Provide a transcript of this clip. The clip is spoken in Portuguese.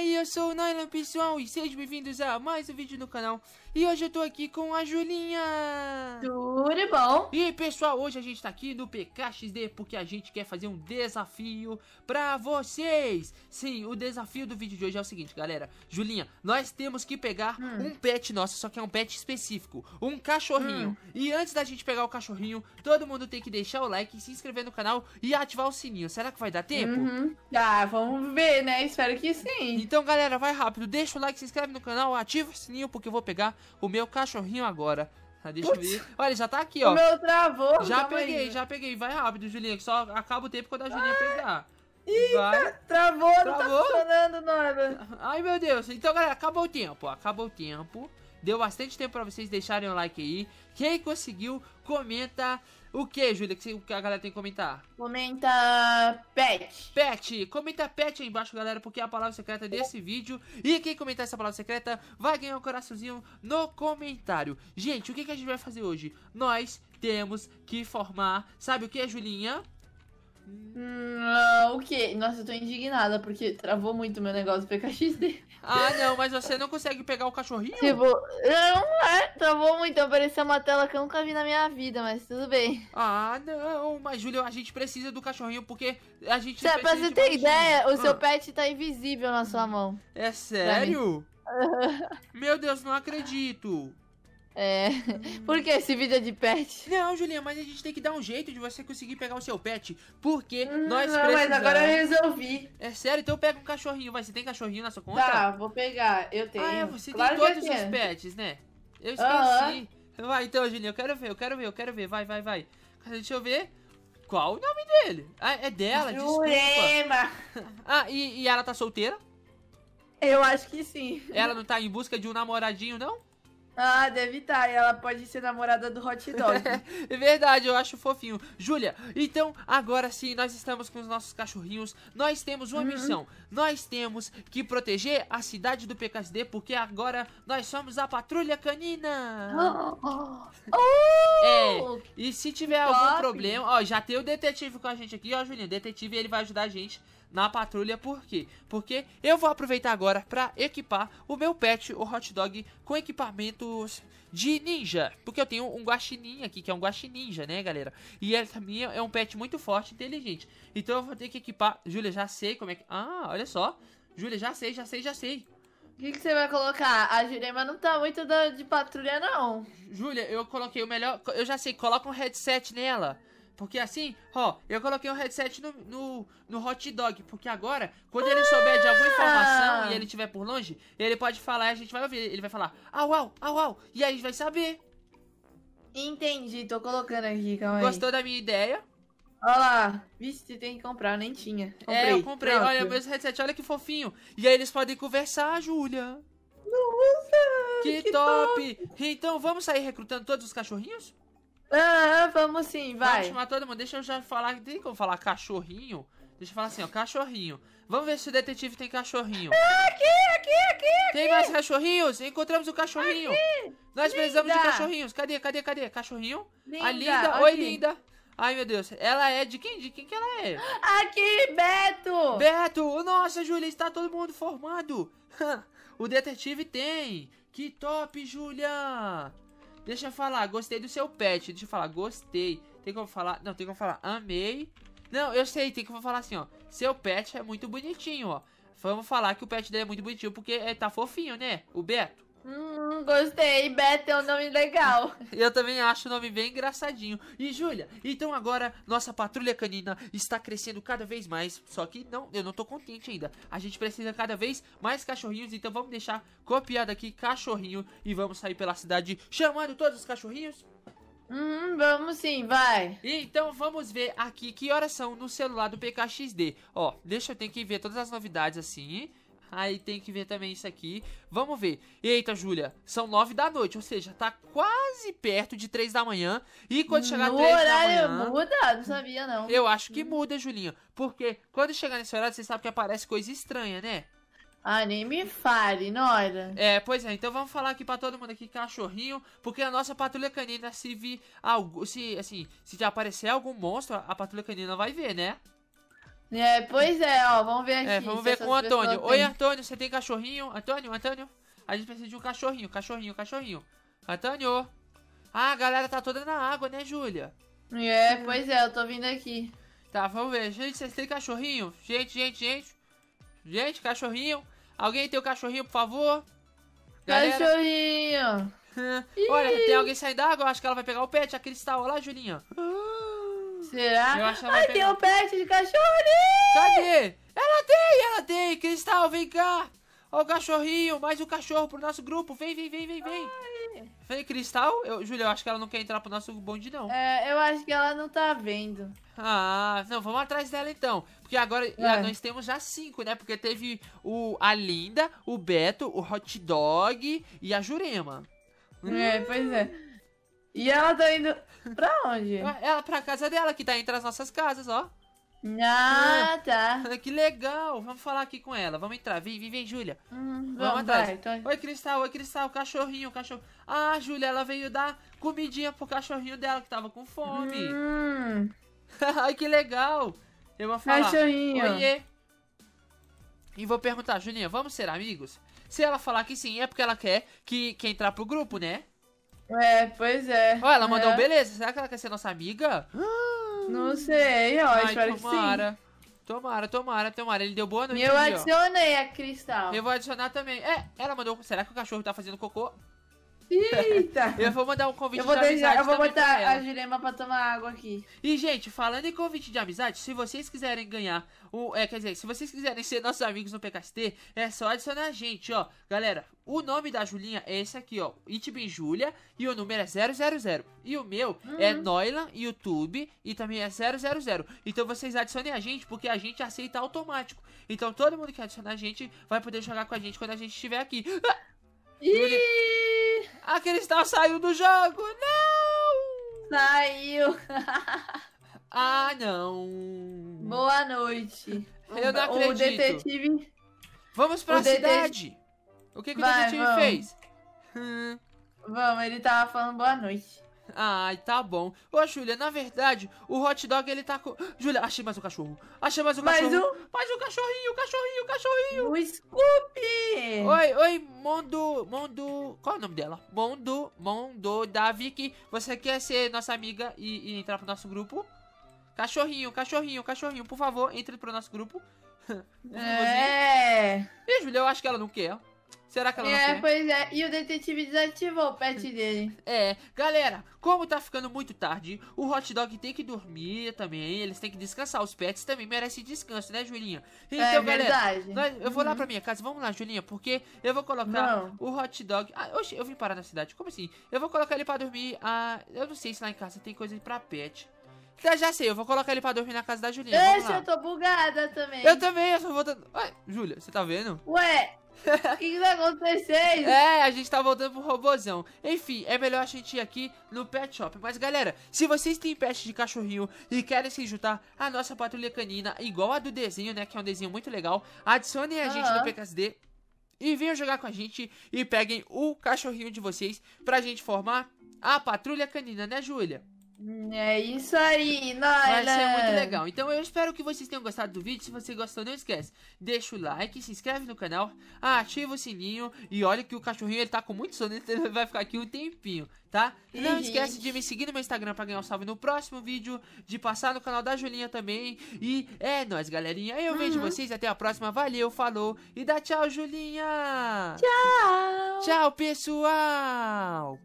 aí, eu sou o Noylan, pessoal, e sejam bem-vindos a mais um vídeo no canal. E hoje eu tô aqui com a Julinha. Tudo bom? E, pessoal, hoje a gente tá aqui no PKXD porque a gente quer fazer um desafio pra vocês. Sim, o desafio do vídeo de hoje é o seguinte, galera. Julinha, nós temos que pegar um pet nosso, só que é um pet específico, um cachorrinho. E antes da gente pegar o cachorrinho, todo mundo tem que deixar o like, se inscrever no canal e ativar o sininho. Será que vai dar tempo? Ah, vamos ver, né? Espero que sim. Então, galera, vai rápido. Deixa o like, se inscreve no canal, ativa o sininho, porque eu vou pegar o meu cachorrinho agora. Deixa eu ver. Olha, já tá aqui, ó. O meu travou. Já peguei. Vai rápido, Julinha, que só acaba o tempo quando a Julinha pegar. Ih, travou, não tá funcionando nada. Ai, meu Deus. Então, galera, acabou o tempo, ó. Acabou o tempo. Deu bastante tempo pra vocês deixarem o like aí. Quem conseguiu, comenta... O que, Júlia, que a galera tem que comentar? Comenta pet. Pet. Comenta pet aí embaixo, galera, porque é a palavra secreta desse vídeo. E quem comentar essa palavra secreta vai ganhar um coraçãozinho no comentário. Gente, o que a gente vai fazer hoje? Nós temos que formar... Sabe o que, Julinha? O que? Nossa, eu tô indignada, porque travou muito meu negócio do PKXD. Ah, não, mas você não consegue pegar o cachorrinho? Tipo, não é, travou muito, apareceu uma tela que eu nunca vi na minha vida, mas tudo bem. Ah, não, mas Júlio, a gente precisa do cachorrinho, porque a gente precisa. Pra você ter ideia, o seu pet tá invisível na sua mão. É sério? Meu Deus, não acredito. É, porque esse vídeo é de pet. Não, Julinha, mas a gente tem que dar um jeito de você conseguir pegar o seu pet, porque nós precisamos... Mas agora eu resolvi. É sério? Então pega um cachorrinho, vai. Você tem cachorrinho na sua conta? Tá, vou pegar, eu tenho. Ah, é, você claro tem todos os seus pets, né? Eu esqueci. Vai, então, Julinha, eu quero ver. Vai. Deixa eu ver. Qual o nome dele? Ah, é dela, Jurema. Desculpa. Ah, e ela tá solteira? Eu acho que sim. Ela não tá em busca de um namoradinho, não? Ah, deve estar. E ela pode ser namorada do Hot Dog. É verdade, eu acho fofinho. Júlia, então agora sim, nós estamos com os nossos cachorrinhos. Nós temos uma missão. Nós temos que proteger a cidade do PKXD, porque agora nós somos a Patrulha Canina. É, e se tiver algum problema... Ó, já tem o detetive com a gente aqui. Ó, Julinha, detetive, ele vai ajudar a gente na patrulha. Por quê? Porque eu vou aproveitar agora pra equipar o meu pet, o Hot Dog, com equipamentos de ninja. Porque eu tenho um guaxininha aqui, que é um guaxininja, né, galera? E ele também é um pet muito forte e inteligente. Então eu vou ter que equipar... Júlia, já sei como é que... Ah, olha só. Júlia, já sei. O que você vai colocar? A Jurema não tá muito de patrulha, não. Júlia, eu coloquei o melhor... Eu já sei, coloca um headset nela. Porque assim, ó, eu coloquei um headset no Hot Dog, porque agora, quando ele souber de alguma informação e ele estiver por longe, ele pode falar e a gente vai ouvir. Ele vai falar, au, au, au, au, e aí a gente vai saber. Entendi, tô colocando aqui, calma aí. Gostou da minha ideia? Olha lá, vixe, tem que comprar, eu nem tinha. Comprei. É, eu comprei, pronto. Olha, meus headset, olha que fofinho. E aí eles podem conversar, Júlia. Nossa, que top. Então, vamos sair recrutando todos os cachorrinhos? Ah, vamos sim, vai. Vamos chamar todo mundo, deixa eu já falar. Tem como falar cachorrinho? Deixa eu falar assim, ó, cachorrinho. Vamos ver se o detetive tem cachorrinho. Aqui. Tem mais cachorrinhos? Encontramos o cachorrinho aqui. Nós precisamos de cachorrinhos. Cadê? Cachorrinho? Linda. A Linda, aqui. Oi, Linda. Ai, meu Deus, ela é de quem? De quem que ela é? Aqui, Beto. Beto, nossa, Júlia, está todo mundo formado. O detetive tem. Que top, Júlia. Deixa eu falar, gostei do seu pet. Deixa eu falar, gostei. Tem como falar? Não, tem como falar, amei. Não, eu sei, tem como falar assim, ó. Seu pet é muito bonitinho, ó. Vamos falar que o pet dele é muito bonitinho, porque tá fofinho, né? O Beto. Gostei, Beto é um nome legal. Eu também acho o nome bem engraçadinho. E Júlia, então agora nossa patrulha canina está crescendo cada vez mais. Só que não, eu não tô contente ainda. A gente precisa cada vez mais cachorrinhos. Então vamos deixar copiado aqui cachorrinho e vamos sair pela cidade chamando todos os cachorrinhos. Vamos sim, vai. Então vamos ver aqui que horas são no celular do PKXD. Ó, deixa eu ter que ver todas as novidades assim. Aí tem que ver também isso aqui. Vamos ver. Eita, Júlia, são 9 da noite, ou seja, tá quase perto de 3 da manhã. E quando chegar 3 da manhã... O horário muda? Não sabia, não. Eu acho que muda, Julinha. Porque quando chegar nesse horário, você sabe que aparece coisa estranha, né? Ah, nem me fale, Nora. É, pois é, então vamos falar aqui pra todo mundo aqui, cachorrinho, porque a nossa patrulha canina, se vir algo, se aparecer algum monstro, a patrulha canina vai ver, né? É, pois é, ó, vamos ver aqui. É, vamos ver com o Antônio. Oi, Antônio, você tem cachorrinho? Antônio, Antônio? A gente precisa de um cachorrinho, cachorrinho, cachorrinho. Antônio. Ah, a galera tá toda na água, né, Júlia? É, pois é, eu tô vindo aqui. Tá, vamos ver. Gente, vocês têm cachorrinho? Gente. Gente, cachorrinho. Alguém tem o cachorrinho, por favor? Galera. Cachorrinho. Olha, tem alguém saindo da água, eu acho que ela vai pegar o pet, a Cristal. Olha lá, Julinha. Será? Eu acho que ela vai pegar. Tem um pet de cachorrinho. Cadê? Ela tem. Cristal, vem cá. Ó o cachorrinho, mais um cachorro pro nosso grupo. Vem. Vem, Cristal. Júlia, eu acho que ela não quer entrar pro nosso bonde, não. É, eu acho que ela não tá vendo. Ah, não, vamos atrás dela, então. Porque agora nós temos já 5, né? Porque teve a Linda, o Beto, o Hot Dog e a Jurema. É, pois é. E ela tá indo pra onde? Ela pra casa dela, que tá entre as nossas casas, ó. Ah, tá. Que legal. Vamos falar aqui com ela. Vamos entrar. Vem, Júlia. Vamos atrás. Oi, Cristal. Cachorrinho. Ah, Júlia, ela veio dar comidinha pro cachorrinho dela que tava com fome. Ai, que legal. Eu vou falar. Cachorrinho. Oiê. E vou perguntar, Julinha, vamos ser amigos? Se ela falar que sim, é porque ela quer que entrar pro grupo, né? É, pois é. Ó, ela mandou um beleza. Será que ela quer ser nossa amiga? Não sei, ó. Ai, espero tomara. Que sim. Tomara. Ele deu boa noite. Eu adicionei a Cristal. Eu vou adicionar também. É, ela mandou. Será que o cachorro tá fazendo cocô? Eita! Eu vou mandar um convite de amizade. Eu vou botar a Jurema pra tomar água aqui. E, gente, falando em convite de amizade, se vocês quiserem ganhar se vocês quiserem ser nossos amigos no PKXD, é só adicionar a gente, ó. Galera, o nome da Julinha é esse aqui, ó. ichbinjulia. E o número é 000. E o meu é Noilan Youtube. E também é 000. Então vocês adicionem a gente, porque a gente aceita automático. Então todo mundo que adicionar a gente vai poder jogar com a gente quando a gente estiver aqui. A Cristal saiu do jogo! Não! Saiu! Ah, não! Boa noite! Eu não acredito! O detetive... Vamos pra cidade! O que o detetive fez? Vamos, ele tava falando boa noite. Ai, tá bom. Ô, Júlia, na verdade, o Hot Dog, ele tá com... Júlia, achei mais um cachorro. Mais um cachorrinho. O Scooby. Oi, Mondo... Qual é o nome dela? Mondo, Davi, que você quer ser nossa amiga e entrar pro nosso grupo? Cachorrinho, por favor, entre pro nosso grupo. É. E, Júlia, eu acho que ela não quer. Será que ela não quer? É, pois é. E o detetive desativou o pet dele. É. Galera, como tá ficando muito tarde, o Hot Dog tem que dormir também. Eles têm que descansar. Os pets também merecem descanso, né, Julinha? Então, é verdade. Galera, eu vou lá pra minha casa. Vamos lá, Julinha, porque eu vou colocar o Hot Dog... Ah, oxe, eu vim parar na cidade. Como assim? Eu vou colocar ele pra dormir. Ah, eu não sei se lá em casa tem coisa pra pet. Já sei, eu vou colocar ele pra dormir na casa da Julinha. Deixa, eu tô bugada também. Eu também, eu só vou... Ai, Júlia, você tá vendo? Ué... O que vai acontecer? É, a gente tá voltando pro robôzão. Enfim, é melhor a gente ir aqui no Pet Shop. Mas, galera, se vocês têm pet de cachorrinho e querem se juntar à nossa patrulha canina, igual a do desenho, né, que é um desenho muito legal, adicionem a gente no PKXD e venham jogar com a gente e peguem o cachorrinho de vocês pra gente formar a patrulha canina, né, Júlia? É isso aí, Noylan. Vai ser muito legal. Então eu espero que vocês tenham gostado do vídeo. Se você gostou, não esquece, deixa o like, se inscreve no canal, ativa o sininho. E olha que o cachorrinho, ele tá com muito sono, ele vai ficar aqui um tempinho, tá? Não esquece de me seguir no meu Instagram pra ganhar um salve no próximo vídeo, de passar no canal da Julinha também. E é nóis, galerinha. Eu vejo vocês, até a próxima, valeu, falou. E dá tchau, Julinha. Tchau, pessoal.